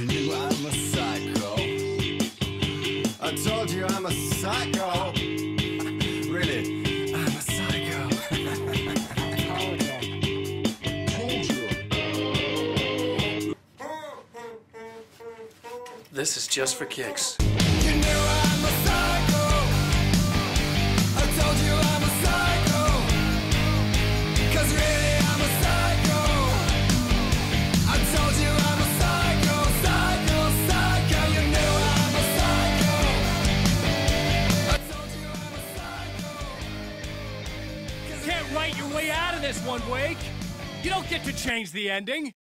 You knew I'm a psycho. I told you I'm a psycho. Really, I'm a psycho. This is just for kicks. You knew I'm a psycho. I told you I'm a psycho. 'Cause really I'm a psycho. I told you I'm a psycho, psycho, psycho. You knew I'm a psycho. I told you I'm a psycho. You can't write your way out of this one, Wake. You don't get to change the ending.